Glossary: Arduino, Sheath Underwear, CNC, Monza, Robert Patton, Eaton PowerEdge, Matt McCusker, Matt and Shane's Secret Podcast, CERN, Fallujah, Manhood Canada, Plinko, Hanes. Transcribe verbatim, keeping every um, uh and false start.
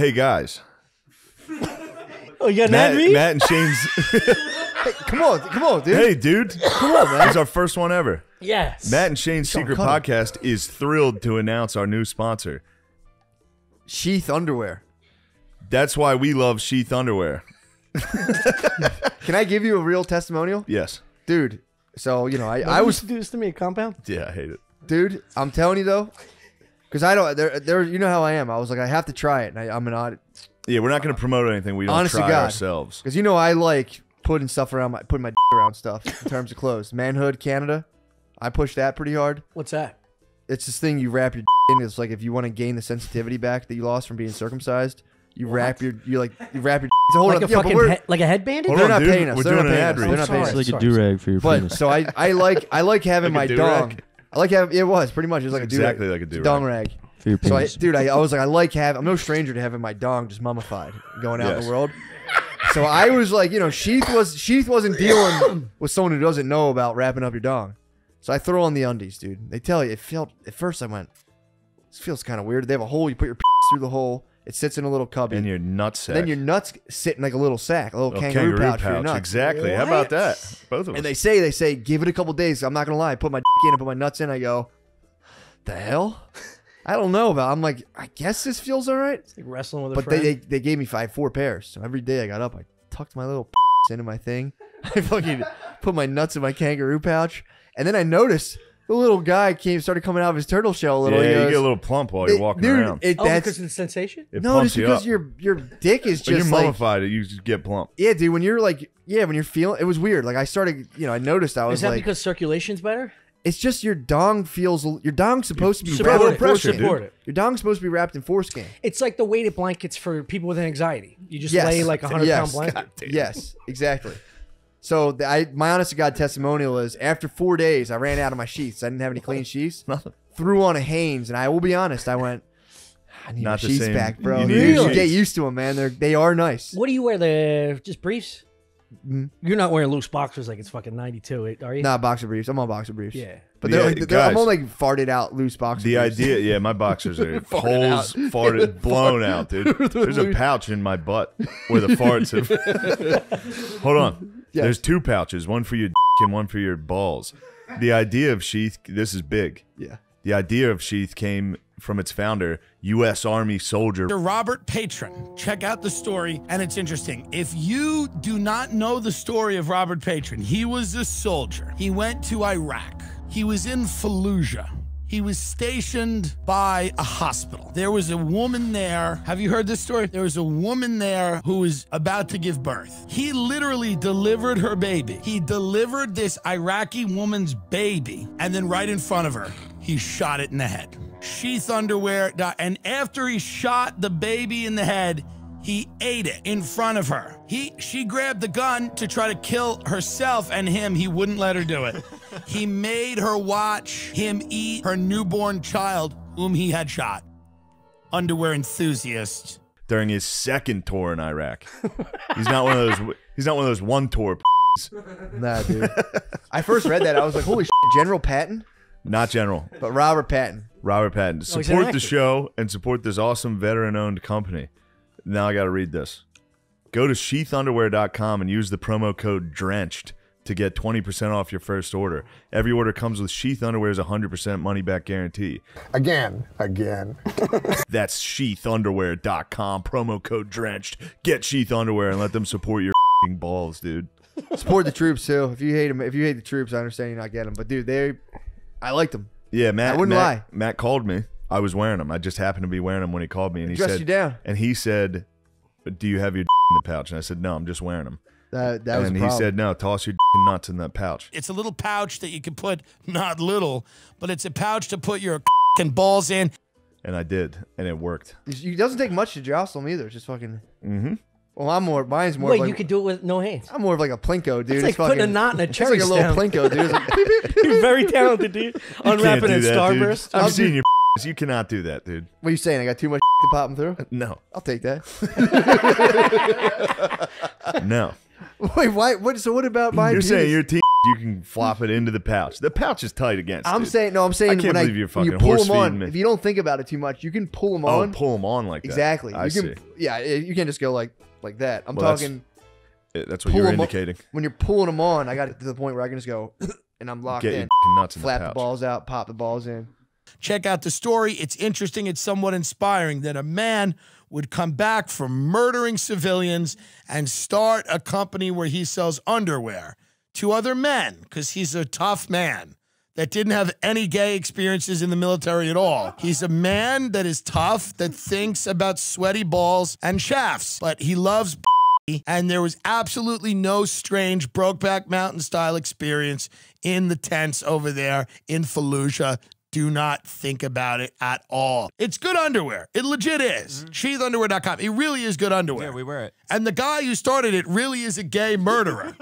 Hey guys. Oh, you got Matt, an ad read? Matt and Shane's. Hey, come on, come on, dude. Hey, dude. Come on, man. It's our first one ever. Yes. Matt and Shane's Secret Podcast is thrilled to announce our new sponsor, Sheath Underwear. That's why we love Sheath Underwear. Can I give you a real testimonial? Yes, dude. So you know, I, I was do this to me at compound. Yeah, I hate it, dude. I'm telling you though, because I don't. There, there. You know how I am. I was like, I have to try it, and I, I'm an odd. Yeah, we're not going to promote anything we don't honest try to God, ourselves. Because you know, I like putting stuff around my putting my d around stuff in terms of clothes. Manhood Canada, I push that pretty hard. What's that? It's this thing you wrap your d in. It's like if you want to gain the sensitivity back that you lost from being circumcised. You what? wrap your, you like, you wrap your. It's a whole like, up, a yeah, fucking he, like a headband. They're not paying us. They're not paying us. They're not paying us. It's like a do rag for your penis. But so I, I like, I like having like my dong. I like having it was pretty much it was like exactly a do rag. Exactly like a do rag. Dong rag. For your penis. So I, dude, I, I was like, I like having. I'm no stranger to having my dong just mummified, going out yes. in the world. So I was like, you know, Sheath was Sheath wasn't dealing with someone who doesn't know about wrapping up your dong. So I throw on the undies, dude. They tell you it felt at first. I went, this feels kind of weird. They have a hole. You put your penis through the hole. It sits in a little cubby. And your nuts sack. And then your nuts sit in like a little sack, a little, little kangaroo, kangaroo pouch, pouch for your nuts. Exactly. What? How about that? Both of them. And they say, they say, give it a couple days. I'm not going to lie. I put my dick in, I put my nuts in. I go, the hell? I don't know about I'm like, I guess this feels all right. It's like wrestling with a but friend. But they, they, they gave me five, four pairs. So every day I got up, I tucked my little p***s into my thing. I fucking put my nuts in my kangaroo pouch. And then I noticed... the little guy came, started coming out of his turtle shell a little. Yeah, goes, you get a little plump while you're walking dude, around. It, oh, that's, because of the sensation? It no, just because you your your dick is just when you're like, mummified, you just get plump. Yeah, dude, when you're like, yeah, when you're feeling, it was weird. Like I started, you know, I noticed I was like. Is that like, because circulation's better? It's just your dong feels, your dong's supposed you to be wrapped in foreskin. Your dong's supposed to be wrapped in foreskin. It's like the weighted blankets for people with anxiety. You just yes. lay like a hundred yes. pound blanket. Yes, exactly. So the, I, my honest to God testimonial is after four days, I ran out of my sheaths. I didn't have any clean sheaths. Threw on a Hanes, and I will be honest, I went, I need Not my sheaths same. back, bro. You, really? you get used to them, man. They're, they are nice. What do you wear? The just briefs? Mm-hmm. You're not wearing loose boxers like it's fucking ninety-two, are you? Nah, boxer briefs. I'm on boxer briefs. Yeah. But they're, yeah, they're, guys, I'm on like farted out loose boxer the briefs. The idea, yeah, my boxers are holes, farted, farted blown out, dude. There's a pouch in my butt where the farts have. Hold on. Yes. There's two pouches, one for your dick and one for your balls. The idea of Sheath, this is big. Yeah. The idea of Sheath came from its founder, U S Army soldier Robert Patton. Check out the story, and it's interesting. If you do not know the story of Robert Patton, he was a soldier. He went to Iraq. He was in Fallujah. He was stationed by a hospital. There was a woman there. Have you heard this story? There was a woman there who was about to give birth. He literally delivered her baby. He delivered this Iraqi woman's baby, and then right in front of her, he shot it in the head. Sheath Underwear, and after he shot the baby in the head, he ate it in front of her. He, she grabbed the gun to try to kill herself and him. He wouldn't let her do it. He made her watch him eat her newborn child, whom he had shot. Underwear enthusiast. During his second tour in Iraq. He's not one of those, he's not one of those one tour p***s. Nah, dude. I first read that. I was like, holy shit, General Patton? Not General. But Robert Patton. Robert Patton. Support oh, the show and support this awesome veteran-owned company. Now I got to read this. Go to sheath underwear dot com and use the promo code DRENCHED to get twenty percent off your first order. Every order comes with Sheath Underwear's one hundred percent money-back guarantee. Again. Again. That's sheath underwear dot com, promo code DRENCHED. Get Sheath Underwear and let them support your f***ing balls, dude. Support the troops, too. If you hate them, if you hate the troops, I understand you're not getting them. But, dude, they, I liked them. Yeah, Matt, I wouldn't Matt, lie. Matt called me. I was wearing them. I just happened to be wearing them when he called me, and he dressed said, you down. And he said, "Do you have your d in the pouch?" And I said, "No, I'm just wearing them." That, that and was and he problem. said, "No, toss your d and nuts in that pouch." It's a little pouch that you can put not little, but it's a pouch to put your and balls in. And I did, and it worked. It doesn't take much to jostle them either. It's just fucking. Mm-hmm. Well, I'm more. Mine's more. Wait, like, you could do it with no hands. I'm more of like a plinko, dude. It's like it's fucking, putting a knot in a cherry. It's like a little down. plinko, dude. Like, beep, beep, beep, beep. You're very talented, dude. Unwrapping a starburst. I've seen you. You cannot do that, dude. What are you saying? I got too much to pop them through? No. I'll take that. No. Wait, why? What? So what about my... You're penis? Saying your team you can flop it into the pouch. The pouch is tight against I'm it. saying, no, I'm saying I can't when believe I, you're fucking you pull horse them on, me. If you don't think about it too much, you can pull them on. Oh, pull them on like that. Exactly. I you see. Can, yeah, you can't just go like, like that. I'm well, talking... That's, that's what you're indicating. On. When you're pulling them on, I got it to the point where I can just go, and I'm locked Get in. Nuts in Flap the, the balls out, pop the balls in. Check out the story. It's interesting. It's somewhat inspiring that a man would come back from murdering civilians and start a company where he sells underwear to other men because he's a tough man that didn't have any gay experiences in the military at all. He's a man that is tough, that thinks about sweaty balls and shafts, but he loves and there was absolutely no strange Brokeback Mountain-style experience in the tents over there in Fallujah. Do not think about it at all. It's good underwear. It legit is. Mm-hmm. sheath underwear dot com. It really is good underwear. Yeah, we wear it. And the guy who started it really is a gay murderer.